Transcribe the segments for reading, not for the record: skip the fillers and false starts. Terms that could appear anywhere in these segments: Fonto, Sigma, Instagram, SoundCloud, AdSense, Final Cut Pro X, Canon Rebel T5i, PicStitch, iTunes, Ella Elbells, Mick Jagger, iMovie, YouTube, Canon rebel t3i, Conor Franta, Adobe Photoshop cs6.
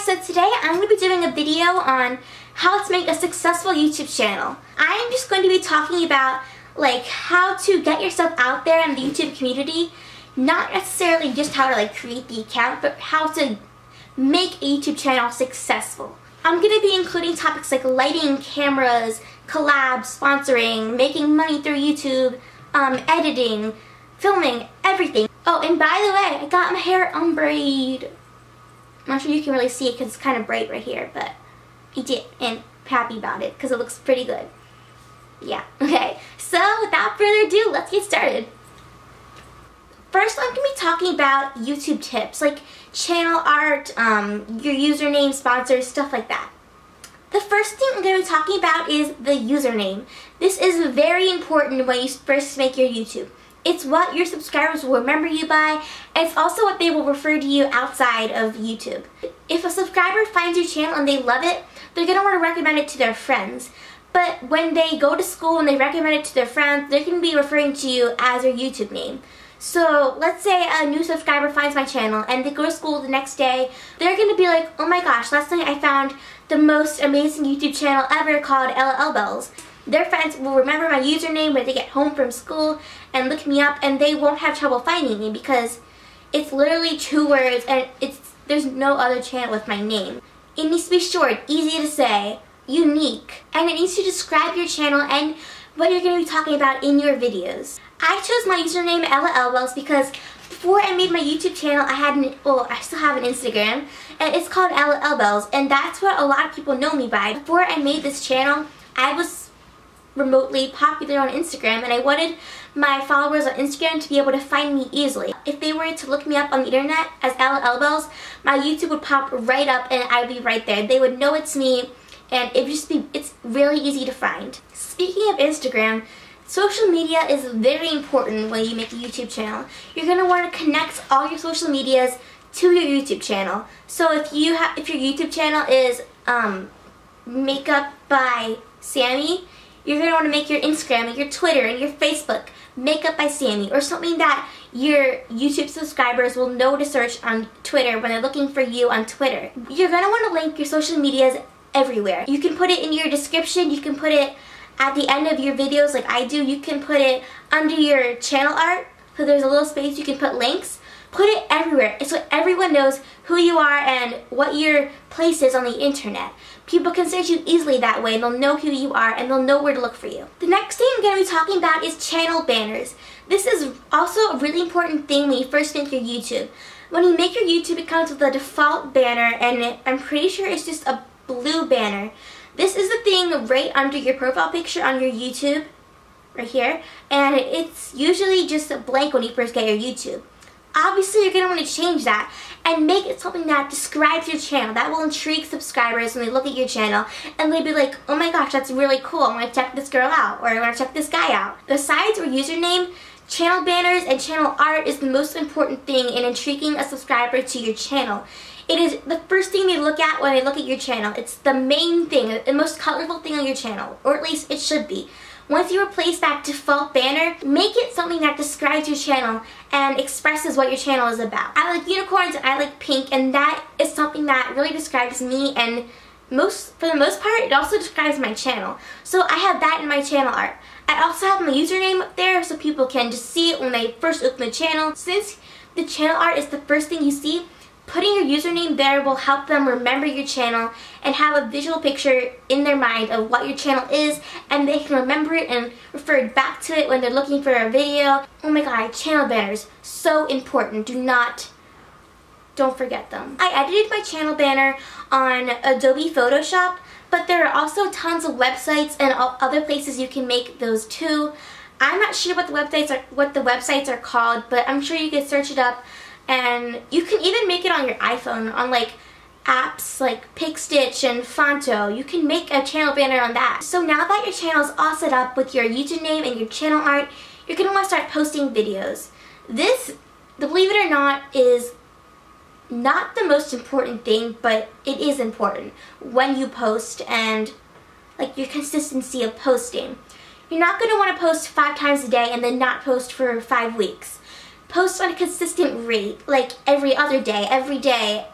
guys, so today I'm going to be doing a video on how to make a successful YouTube channel. I am just going to be talking about like how to get yourself out there in the YouTube community, not necessarily just how to like create the account, but how to make a YouTube channel successful. I'm going to be including topics like lighting, cameras, collabs, sponsoring, making money through YouTube, editing, filming, everything. Oh, and by the way, I got my hair ombre-ed. I'm not sure you can really see it because it's kind of bright right here, but I did, and I'm happy about it because it looks pretty good. Yeah, okay. So without further ado, let's get started. First, I'm going to be talking about YouTube tips, like channel art, your username, sponsors, stuff like that. The first thing I'm going to be talking about is the username. This is very important when you first make your YouTube. It's what your subscribers will remember you by, and it's also what they will refer to you outside of YouTube. If a subscriber finds your channel and they love it, they're going to want to recommend it to their friends. But when they go to school and they recommend it to their friends, they're going to be referring to you as your YouTube name. So let's say a new subscriber finds my channel and they go to school the next day, they're going to be like, oh my gosh, last night I found the most amazing YouTube channel ever called Ella Elbells. Their friends will remember my username when they get home from school and look me up, and they won't have trouble finding me because it's literally two words and there's no other channel with my name. It needs to be short, easy to say, unique, and it needs to describe your channel and what you're going to be talking about in your videos. I chose my username Ella Elbells because before I made my YouTube channel, I had I still have an Instagram, and it's called Ella Elbells, and that's what a lot of people know me by. Before I made this channel, I was remotely popular on Instagram, and I wanted my followers on Instagram to be able to find me easily. If they were to look me up on the internet as Ella Elbells, my YouTube would pop right up and I'd be right there. They would know it's me, and it'd just be, it's really easy to find. Speaking of Instagram, social media is very important when you make a YouTube channel. You're going to want to connect all your social medias to your YouTube channel. So if your YouTube channel is Makeup by Sammy, you're going to want to make your Instagram and your Twitter and your Facebook Makeup by Sammy, or something that your YouTube subscribers will know to search on Twitter when they're looking for you on Twitter. You're going to want to link your social medias everywhere. You can put it in your description, you can put it at the end of your videos like I do, you can put it under your channel art, so there's a little space you can put links. Put it everywhere so everyone knows who you are and what your place is on the internet. People can search you easily that way, and they'll know who you are and they'll know where to look for you. The next thing I'm going to be talking about is channel banners. This is also a really important thing when you first make your YouTube. When you make your YouTube, it comes with a default banner, and I'm pretty sure it's just a blue banner. This is the thing right under your profile picture on your YouTube, right here, and it's usually just blank when you first get your YouTube. Obviously, you're going to want to change that and make it something that describes your channel. That will intrigue subscribers when they look at your channel, and they'll be like, oh my gosh, that's really cool. I want to check this girl out, or I want to check this guy out. Besides your username, channel banners and channel art is the most important thing in intriguing a subscriber to your channel. It is the first thing they look at when they look at your channel. It's the main thing, the most colorful thing on your channel, or at least it should be. Once you replace that default banner, make it something that describes your channel and expresses what your channel is about. I like unicorns and I like pink, and that is something that really describes me, and for the most part, it also describes my channel. So I have that in my channel art. I also have my username up there so people can just see it when they first open the channel. Since the channel art is the first thing you see, putting your username there will help them remember your channel and have a visual picture in their mind of what your channel is, and they can remember it and refer back to it when they're looking for a video. Oh my god, channel banners, so important. Don't forget them. I edited my channel banner on Adobe Photoshop, but there are also tons of websites and other places you can make those too. I'm not sure what the websites are called, but I'm sure you can search it up. And you can even make it on your iPhone, on like apps like PicStitch and Fonto. You can make a channel banner on that. So now that your channel is all set up with your username and your channel art, you're going to want to start posting videos. This, believe it or not, is not the most important thing, but it is important when you post and like your consistency of posting. You're not going to want to post 5 times a day and then not post for 5 weeks. post on a consistent rate, like every other day, every day,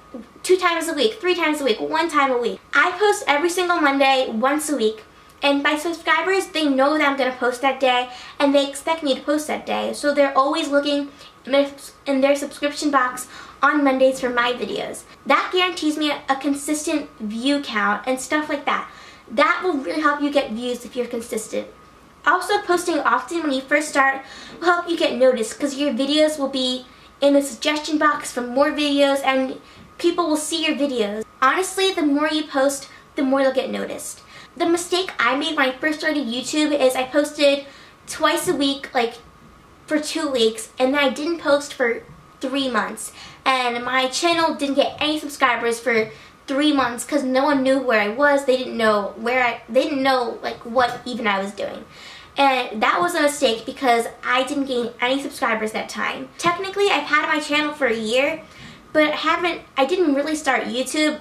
2 times a week, 3 times a week, 1 time a week. I post every single Monday, once a week, and my subscribers, they know that I'm gonna post that day, and they expect me to post that day, so they're always looking in their subscription box on Mondays for my videos. That guarantees me a consistent view count and stuff like that. That will really help you get views if you're consistent. Also, posting often when you first start will help you get noticed, because your videos will be in the suggestion box for more videos and people will see your videos. Honestly, the more you post, the more you'll get noticed. The mistake I made when I first started YouTube is I posted twice a week, like for 2 weeks, and then I didn't post for 3 months. And my channel didn't get any subscribers for 3 months because no one knew where I was. They didn't know where they didn't know like what even I was doing. And that was a mistake because I didn't gain any subscribers that time. Technically, I've had my channel for a year, but I didn't really start YouTube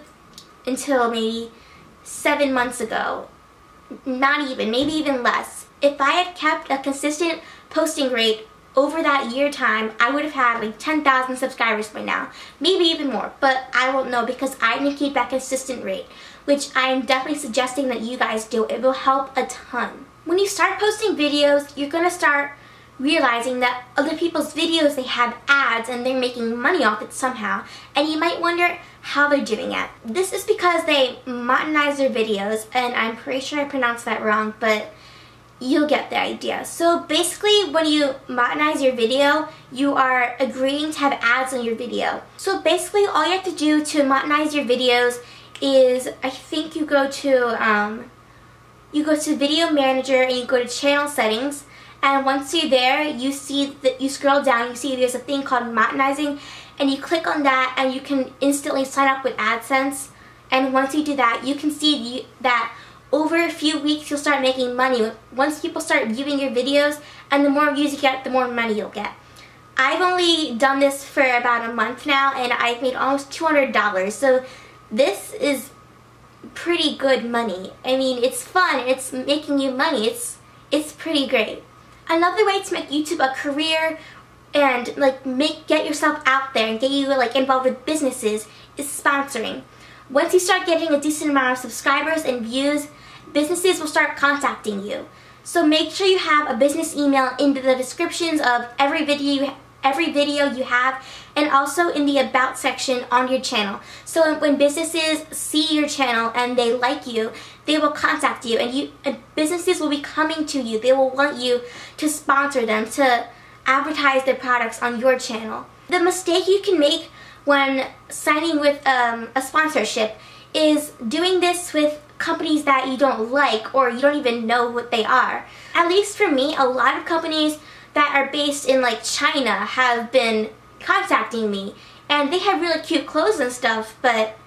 until maybe 7 months ago. Not even, maybe even less. If I had kept a consistent posting rate over that year time, I would have had like 10,000 subscribers by now, maybe even more, but I won't know because I didn't keep that consistent rate, which I am definitely suggesting that you guys do. It will help a ton. When you start posting videos, you're gonna start realizing that other people's videos, they have ads and they're making money off it somehow, and you might wonder how they're doing it. This is because they monetize their videos, and I'm pretty sure I pronounced that wrong, but you'll get the idea. So basically, when you monetize your video, you are agreeing to have ads on your video. So basically, all you have to do to monetize your videos is, I think you go to Video Manager and you go to Channel Settings. And once you're there, you see that you scroll down. You see there's a thing called monetizing, and you click on that, and you can instantly sign up with AdSense. And once you do that, you can see that over a few weeks, you'll start making money. Once people start viewing your videos, and the more views you get, the more money you'll get. I've only done this for about a month now, and I've made almost $200, so this is pretty good money. I mean, it's fun, it's making you money, it's pretty great. Another way to make YouTube a career and like get yourself out there and get you like involved with businesses is sponsoring. Once you start getting a decent amount of subscribers and views, businesses will start contacting you. So make sure you have a business email in the descriptions of every video you have, and also in the About section on your channel. So when businesses see your channel and they like you, they will contact you, and businesses will be coming to you. They will want you to sponsor them, to advertise their products on your channel. The mistake you can make when signing with a sponsorship is doing this with companies that you don't like or you don't even know what they are. At least for me, a lot of companies that are based in like China have been contacting me, and they have really cute clothes and stuff, but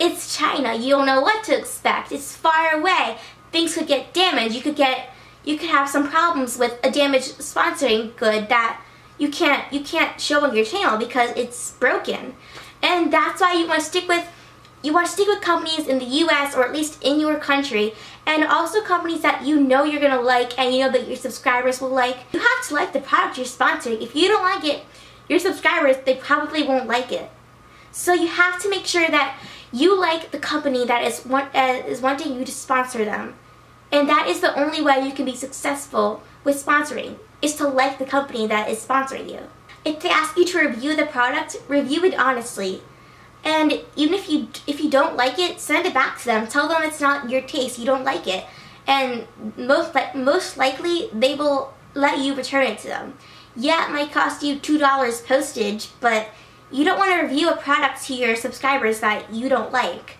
it's China. You don't know what to expect. It's far away. Things could get damaged. You could have some problems with a damaged sponsoring good that you can't show on your channel because it's broken. And that's why you want to stick with companies in the US, or at least in your country, and also companies that you know you're gonna like and you know that your subscribers will like. You have to like the product you're sponsoring. If you don't like it, your subscribers, they probably won't like it. So you have to make sure that you like the company that is wanting you to sponsor them. And that is the only way you can be successful with sponsoring, is to like the company that is sponsoring you. If they ask you to review the product, review it honestly. And even if you don't like it, send it back to them. Tell them it's not your taste, you don't like it. And most likely, they will let you return it to them. Yeah, it might cost you $2 postage, but you don't want to review a product to your subscribers that you don't like.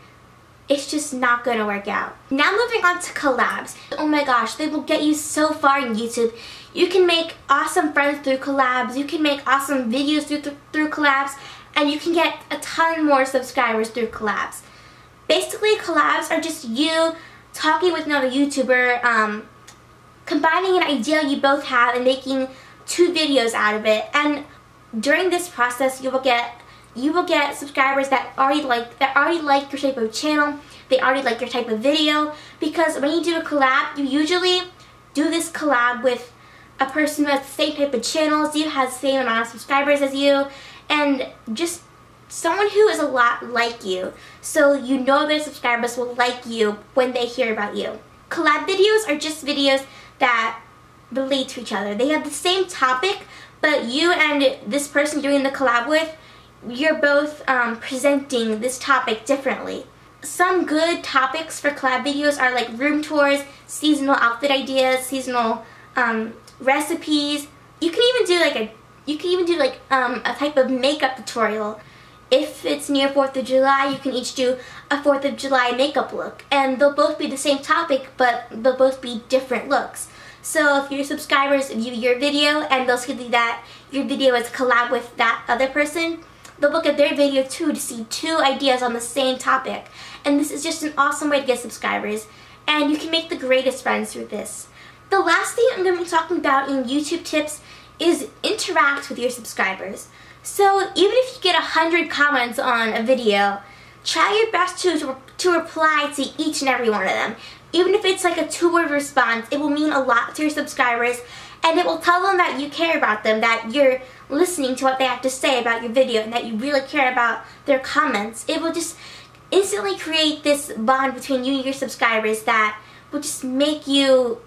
It's just not going to work out. Now moving on to collabs. Oh my gosh, they will get you so far in YouTube. You can make awesome friends through collabs, you can make awesome videos through collabs, and you can get a ton more subscribers through collabs. Basically, collabs are just you talking with another YouTuber, combining an idea you both have and making 2 videos out of it. And during this process, you will get subscribers that already like your type of channel, they already like your type of video, because when you do a collab, you usually do this collab with a person who has the same type of channels, you has the same amount of subscribers as you, and just someone who is a lot like you. So you know their subscribers will like you when they hear about you. Collab videos are just videos that relate to each other. They have the same topic, but you and this person doing the collab with, you're both presenting this topic differently. Some good topics for collab videos are like room tours, seasonal outfit ideas, seasonal recipes. You can even do like a type of makeup tutorial. If it's near 4th of July, you can each do a 4th of July makeup look, and they'll both be the same topic, but they'll both be different looks. So if your subscribers view your video and they'll see that your video is collab with that other person, they'll look at their video too to see two ideas on the same topic. And this is just an awesome way to get subscribers, and you can make the greatest friends through this. The last thing I'm going to be talking about in YouTube tips is interact with your subscribers. So even if you get 100 comments on a video, try your best to reply to each and every one of them. Even if it's like a 2-word response, it will mean a lot to your subscribers, and it will tell them that you care about them, that you're listening to what they have to say about your video, and that you really care about their comments. It will just instantly create this bond between you and your subscribers that will just make you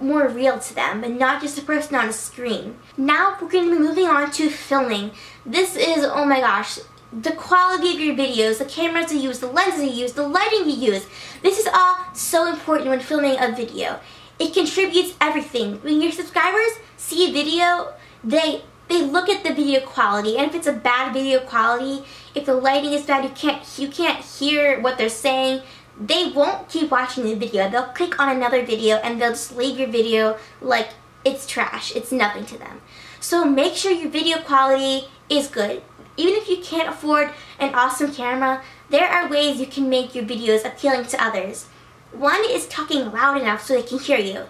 more real to them, and not just a person on a screen. Now we're going to be moving on to filming. This is, oh my gosh, the quality of your videos, the cameras you use, the lenses you use, the lighting you use. This is all so important when filming a video. It contributes everything. When your subscribers see a video, they look at the video quality, and if it's a bad video quality, if the lighting is bad, you can't hear what they're saying, they won't keep watching the video. They'll click on another video, and they'll just leave your video like it's trash. It's nothing to them. So make sure your video quality is good. Even if you can't afford an awesome camera, there are ways you can make your videos appealing to others. One is talking loud enough so they can hear you.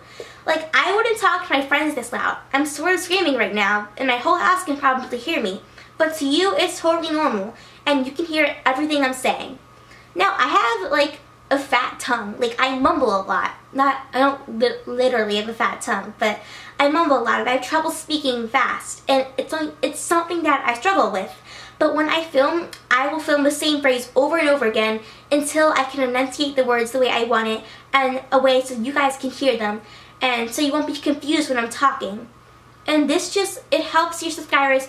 Like, I wouldn't talk to my friends this loud. I'm sort of screaming right now, and my whole house can probably hear me. But to you, it's totally normal, and you can hear everything I'm saying. Now, I have, like, a fat tongue. Like, I mumble a lot. I don't literally have a fat tongue, but I mumble a lot, and I have trouble speaking fast, and it's something that I struggle with. But when I film, I will film the same phrase over and over again until I can enunciate the words the way I want it, and a way so you guys can hear them, and so you won't be confused when I'm talking. And this just, it helps your subscribers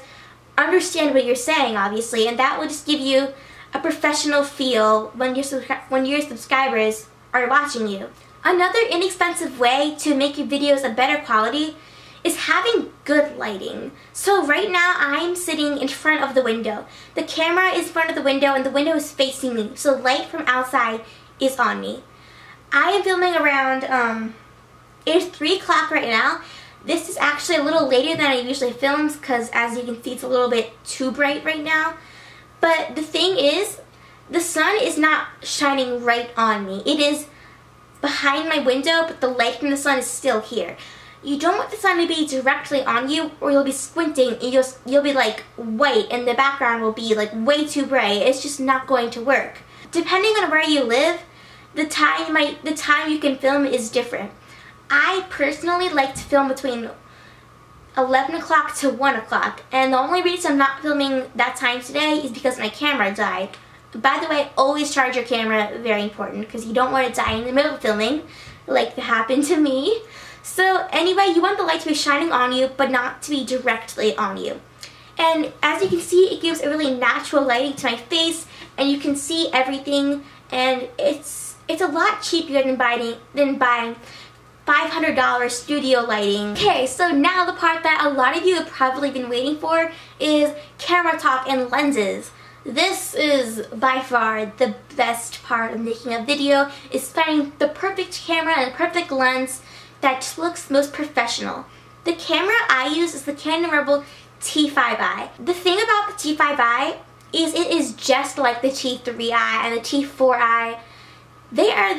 understand what you're saying, obviously, and that will just give you a professional feel when your subscribers are watching you. Another inexpensive way to make your videos a better quality is having good lighting. So right now I'm sitting in front of the window. The camera is in front of the window, and the window is facing me, so light from outside is on me. I am filming around, it's 3 o'clock right now. This is actually a little later than I usually film because, as you can see, it's a little bit too bright right now. But the thing is, the sun is not shining right on me. It is behind my window, but the light from the sun is still here. You don't want the sun to be directly on you, or you'll be squinting and you'll be like white, and the background will be like way too bright. It's just not going to work. Depending on where you live, the time you can film is different. I personally like to film between 11 o'clock to 1 o'clock, and the only reason I'm not filming that time today is because my camera died. By the way, always charge your camera, very important, because you don't want it to die in the middle of filming, like that happened to me. So anyway, you want the light to be shining on you, but not to be directly on you. And as you can see, it gives a really natural lighting to my face, and you can see everything, and it's a lot cheaper than buying $500 studio lighting. Okay, so now the part that a lot of you have probably been waiting for is camera talk and lenses. This is by far the best part of making a video, is finding the perfect camera and the perfect lens that just looks most professional. The camera I use is the Canon Rebel T5i. The thing about the T5i is it is just like the T3i and the T4i. They are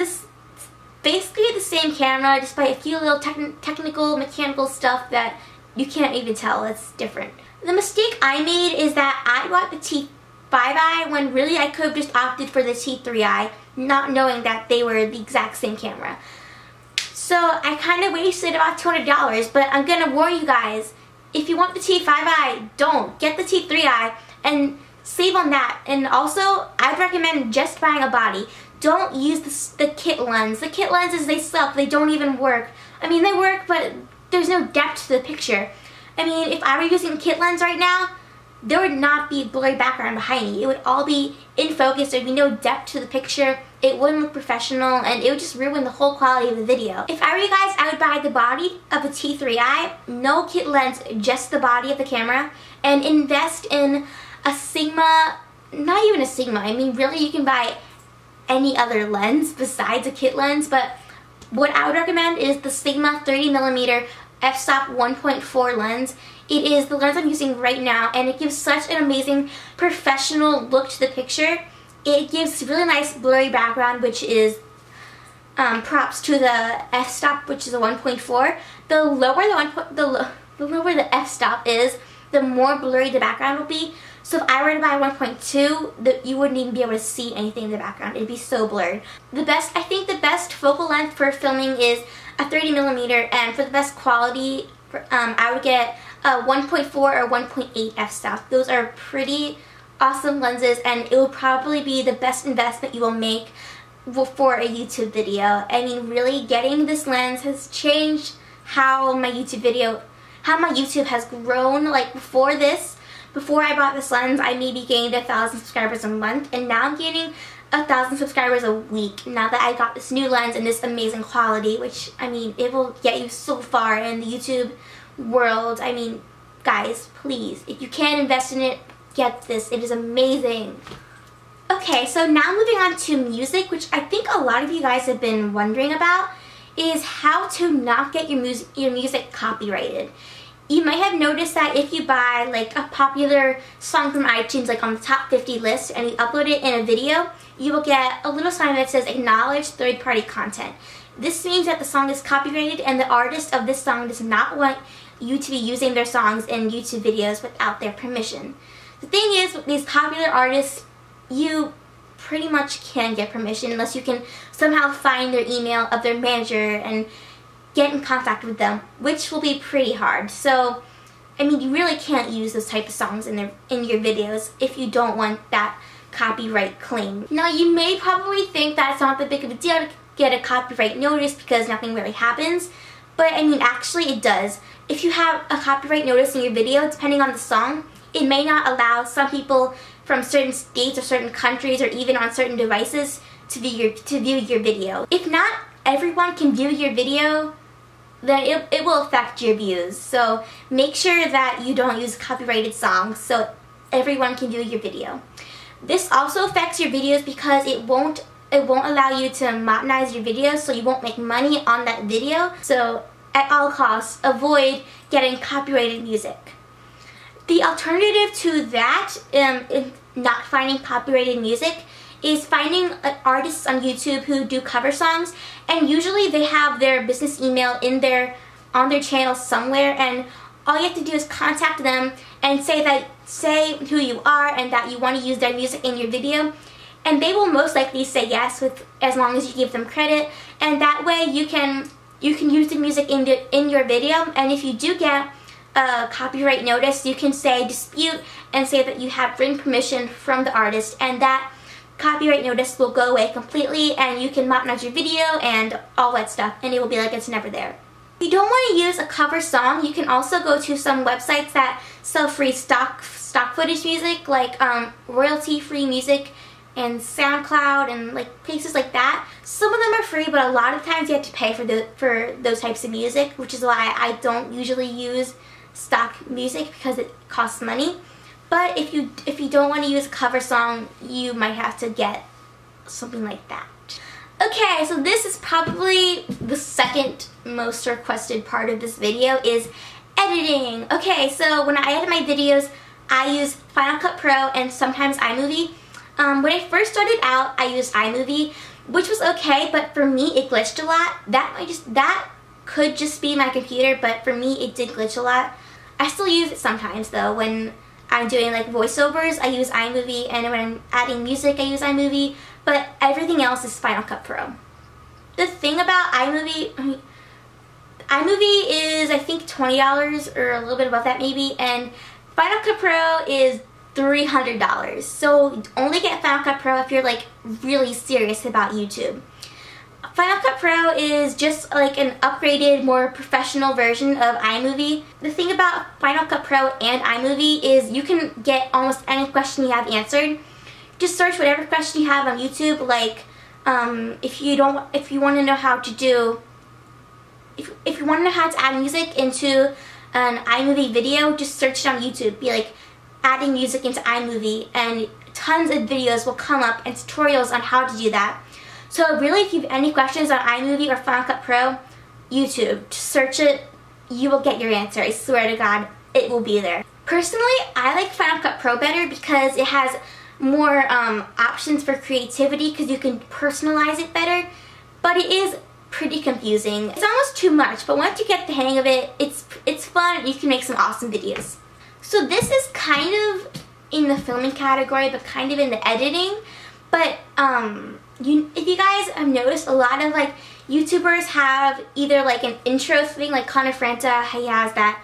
basically the same camera, just by a few little technical, mechanical stuff that you can't even tell it's different. The mistake I made is that I bought the T5i when really I could have just opted for the T3i, not knowing that they were the exact same camera. So I kind of wasted about $200, but I'm going to warn you guys, if you want the T5i, don't. Get the T3i and save on that. And also, I'd recommend just buying a body. Don't use the kit lens. The kit lenses, they suck. They don't even work. I mean, they work, but there's no depth to the picture. I mean, if I were using kit lens right now, there would not be a blurry background behind me. It would all be in focus. There would be no depth to the picture. It wouldn't look professional, and it would just ruin the whole quality of the video. If I were you guys, I would buy the body of a T3i, no kit lens, just the body of the camera, and invest in a Sigma, not even a Sigma. I mean, really, you can buy any other lens besides a kit lens, but what I would recommend is the Sigma 30mm f/stop 1.4 lens. It is the lens I'm using right now, and it gives such an amazing professional look to the picture. It gives really nice blurry background, which is props to the f/stop, which is a 1.4. The lower the lower the f/stop is, the more blurry the background will be. So if I were to buy 1.2, you wouldn't even be able to see anything in the background. It'd be so blurred. I think the best focal length for filming is a 30mm, and for the best quality, I would get a 1.4 or 1.8 f/stop. Those are pretty awesome lenses, and it will probably be the best investment you will make for a YouTube video. I mean, really, getting this lens has changed how my YouTube has grown. Like before this, before I bought this lens, I maybe gained 1,000 subscribers a month, and now I'm gaining 1,000 subscribers a week now that I got this new lens and this amazing quality, which, I mean, it will get you so far in the YouTube world. I mean, guys, please, if you can invest in it, get this. It is amazing. Okay, so now moving on to music, which I think a lot of you guys have been wondering about, is how to not get your music copyrighted. You might have noticed that if you buy like a popular song from iTunes, like on the top 50 list, and you upload it in a video, you will get a little sign that says acknowledge third-party content. This means that the song is copyrighted and the artist of this song does not want you to be using their songs in YouTube videos without their permission. The thing is, with these popular artists, you pretty much can't get permission unless you can somehow find their email of their manager and get in contact with them, which will be pretty hard. So, I mean, you really can't use those type of songs in your videos if you don't want that copyright claim. Now, you may probably think that it's not that big of a deal to get a copyright notice because nothing really happens, but I mean, actually it does. If you have a copyright notice in your video, depending on the song, it may not allow some people from certain states or certain countries or even on certain devices to view your video. If not everyone can view your video, then it will affect your views. So make sure that you don't use copyrighted songs so everyone can view your video. This also affects your videos because it won't allow you to monetize your video, so you won't make money on that video. So at all costs, avoid getting copyrighted music. The alternative to that, not finding copyrighted music, is finding artists on YouTube who do cover songs, and usually they have their business email on their channel somewhere, and all you have to do is contact them and say who you are and that you want to use their music in your video, and they will most likely say yes, with as long as you give them credit, and that way you can use the music in your video. And if you do get a copyright notice, you can say dispute and say that you have written permission from the artist, and that copyright notice will go away completely, and you can monetize your video and all that stuff, and it will be like it's never there. If you don't want to use a cover song, you can also go to some websites that sell free stock footage music, like royalty-free music and SoundCloud and like places like that. Some of them are free, but a lot of times you have to pay for those types of music, which is why I don't usually use stock music because it costs money. But if you don't want to use a cover song, you might have to get something like that. Okay, so this is probably the second most requested part of this video, is editing. Okay, so when I edit my videos, I use Final Cut Pro and sometimes iMovie. When I first started out, I used iMovie, which was okay, but for me it glitched a lot. That could just be my computer, but for me it did glitch a lot. I still use it sometimes though. When I'm doing like voiceovers, I use iMovie, and when I'm adding music, I use iMovie, but everything else is Final Cut Pro. The thing about iMovie, iMovie is I think $20 or a little bit above that maybe, and Final Cut Pro is $300. So only get Final Cut Pro if you're like really serious about YouTube. Final Cut Pro is just like an upgraded, more professional version of iMovie. The thing about Final Cut Pro and iMovie is you can get almost any question you have answered. Just search whatever question you have on YouTube, like if you want to know how to do, if you want to know how to add music into an iMovie video, just search it on YouTube. Be like adding music into iMovie, and tons of videos will come up and tutorials on how to do that. So really, if you have any questions on iMovie or Final Cut Pro, YouTube. Just search it, you will get your answer. I swear to God, it will be there. Personally, I like Final Cut Pro better because it has more options for creativity because you can personalize it better, but it is pretty confusing. It's almost too much, but once you get the hang of it, it's fun and you can make some awesome videos. So this is kind of in the filming category, but kind of in the editing, but if you guys have noticed, a lot of like YouTubers have either like an intro thing, like Conor Franta, he has that.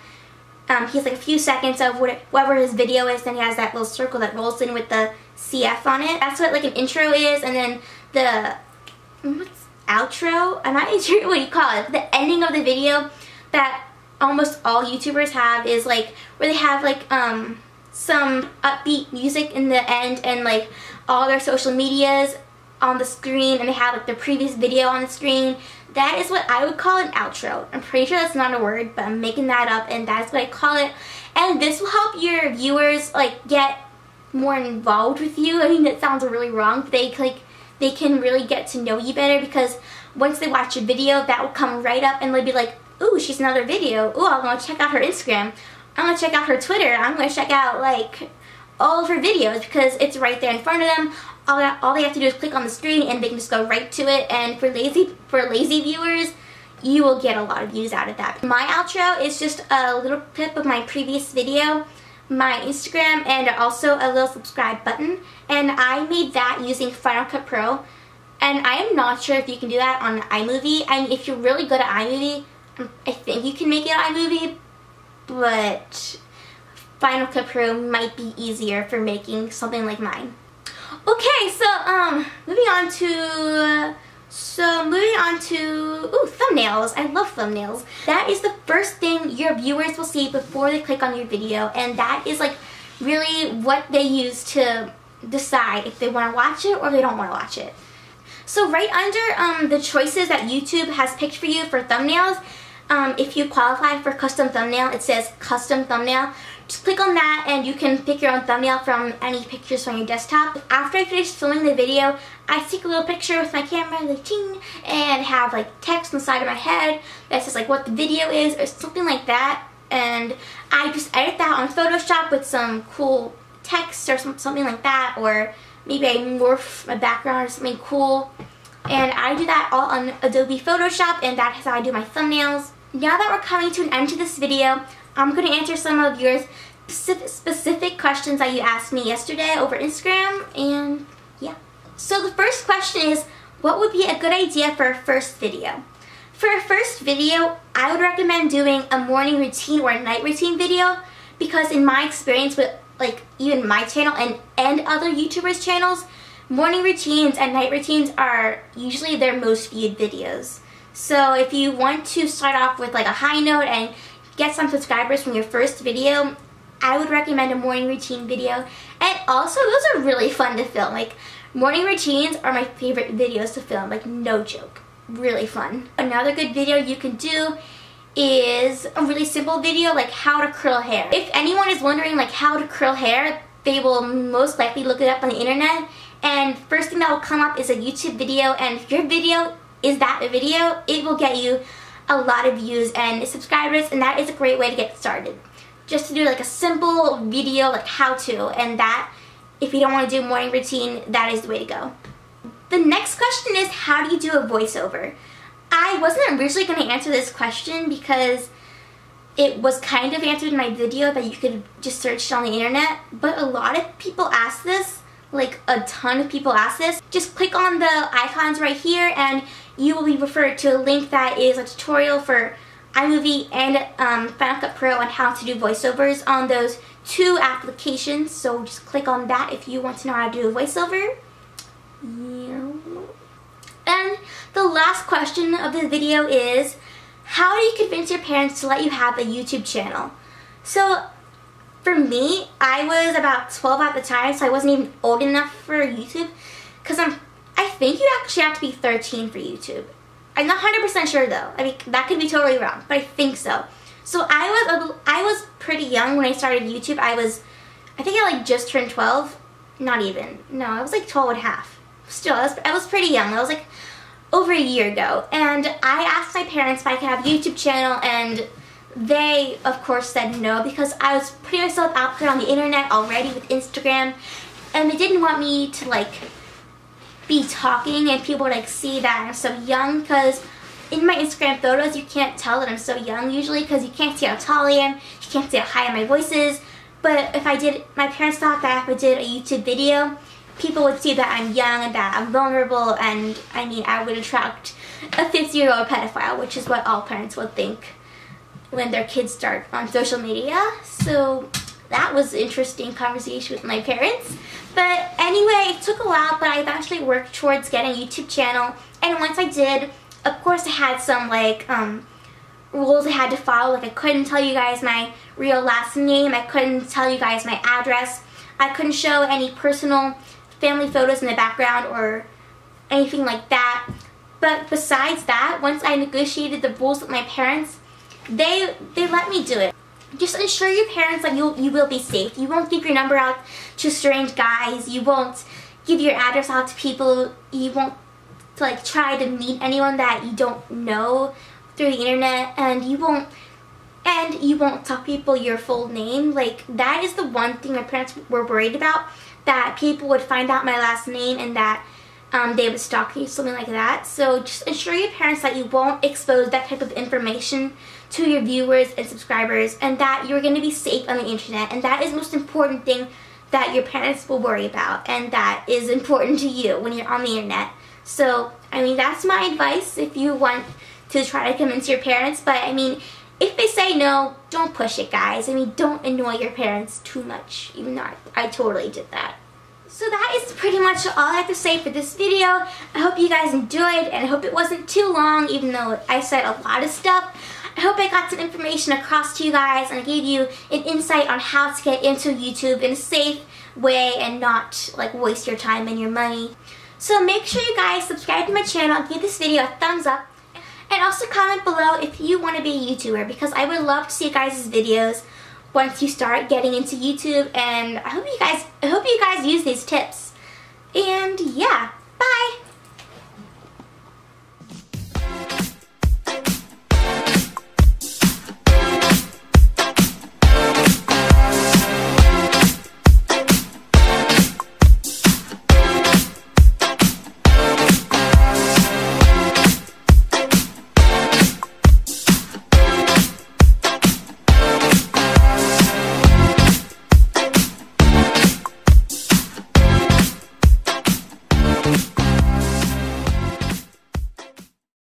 He has like a few seconds of whatever his video is, then he has that little circle that rolls in with the CF on it. That's what like an intro is, and then the outro? I'm not sure what you call it. The ending of the video that almost all YouTubers have is like where they have like some upbeat music in the end and like all their social medias on the screen, and they have like the previous video on the screen. That is what I would call an outro. I'm pretty sure that's not a word, but I'm making that up, and that's what I call it. And this will help your viewers like get more involved with you. I mean, that sounds really wrong, but they can really get to know you better, because once they watch your video, that will come right up and they'll be like, ooh, she's another video. Ooh, I'm gonna check out her Instagram. I'm gonna check out her Twitter. I'm gonna check out like all of her videos, because it's right there in front of them. All they have to do is click on the screen and they can just go right to it. And for lazy viewers, you will get a lot of views out of that. My outro is just a little clip of my previous video, my Instagram, and also a little subscribe button. And I made that using Final Cut Pro. And I am not sure if you can do that on iMovie. I mean, if you're really good at iMovie, I think you can make it on iMovie, but Final Cut Pro might be easier for making something like mine. Okay, so moving on to ooh, thumbnails. I love thumbnails. That is the first thing your viewers will see before they click on your video, and that is like really what they use to decide if they want to watch it or they don't want to watch it. So right under the choices that YouTube has picked for you for thumbnails, if you qualify for custom thumbnail, it says custom thumbnail. Just click on that and you can pick your own thumbnail from any pictures on your desktop. After I finish filming the video, I take a little picture with my camera, like ting, and have like text on the side of my head that says like what the video is or something like that. And I just edit that on Photoshop with some cool text or something like that, or maybe I morph my background or something cool. And I do that all on Adobe Photoshop, and that is how I do my thumbnails. Now that we're coming to an end to this video, I'm going to answer some of your specific questions that you asked me yesterday over Instagram, and yeah. So the first question is, what would be a good idea for a first video? For a first video, I would recommend doing a morning routine or a night routine video, because in my experience with like even my channel and other YouTubers' channels, morning routines and night routines are usually their most viewed videos. So if you want to start off with like a high note and get some subscribers from your first video, I would recommend a morning routine video. And also, those are really fun to film. Like, morning routines are my favorite videos to film, like no joke, really fun. Another good video you can do is a really simple video, like how to curl hair. If anyone is wondering like how to curl hair, they will most likely look it up on the internet, and first thing that will come up is a YouTube video, and if your video is that video, it will get you a lot of views and subscribers, and that is a great way to get started. Just to do like a simple video, like how to, and that, if you don't want to do morning routine, that is the way to go. The next question is, how do you do a voiceover? I wasn't originally going to answer this question because it was kind of answered in my video that you could just search on the internet, but a lot of people ask this, like a ton of people ask this. Just click on the icons right here and you will be referred to a link that is a tutorial for iMovie and Final Cut Pro on how to do voiceovers on those two applications, so just click on that if you want to know how to do a voiceover. Yeah. And the last question of the video is, how do you convince your parents to let you have a YouTube channel? So for me, I was about 12 at the time, so I wasn't even old enough for YouTube, because I think you actually have to be 13 for YouTube. I'm not 100% sure though. I mean, that could be totally wrong, but I think so. So I was pretty young when I started YouTube. I think I just turned 12. Not even. No, I was like 12 and a half. Still, I was pretty young. I was like over a year ago. And I asked my parents if I could have a YouTube channel, and they, of course, said no, because I was putting myself out there on the internet already with Instagram, and they didn't want me to like be talking and people like see that I'm so young, because in my Instagram photos you can't tell that I'm so young usually, because you can't see how tall I am, you can't see how high my voice is. But if I did, my parents thought that if I did a YouTube video, people would see that I'm young and that I'm vulnerable, and I mean, I would attract a 50-year-old pedophile, which is what all parents would think when their kids start on social media. So that was an interesting conversation with my parents. But anyway, it took a while, but I've actually worked towards getting a YouTube channel. And once I did, of course I had some like rules I had to follow. Like, I couldn't tell you guys my real last name, I couldn't tell you guys my address, I couldn't show any personal family photos in the background or anything like that. But besides that, once I negotiated the rules with my parents, they let me do it. Just ensure your parents that you will be safe. You won't give your number out to strange guys. You won't give your address out to people. You won't like try to meet anyone that you don't know through the internet, and you won't tell people your full name. Like, that is the one thing my parents were worried about, that people would find out my last name and that they would stalk you, something like that. So just ensure your parents that you won't expose that type of information to your viewers and subscribers, and that you're going to be safe on the internet, and that is the most important thing that your parents will worry about, and that is important to you when you're on the internet. So I mean, that's my advice if you want to try to convince your parents. But I mean, if they say no, don't push it, guys. I mean, don't annoy your parents too much, even though I totally did that. So that is pretty much all I have to say for this video. I hope you guys enjoyed, and I hope it wasn't too long, even though I said a lot of stuff. I hope I got some information across to you guys, and I gave you an insight on how to get into YouTube in a safe way and not like waste your time and your money. So make sure you guys subscribe to my channel, give this video a thumbs up, and also comment below if you want to be a YouTuber, because I would love to see you guys' videos once you start getting into YouTube. And I hope you guys use these tips. And yeah.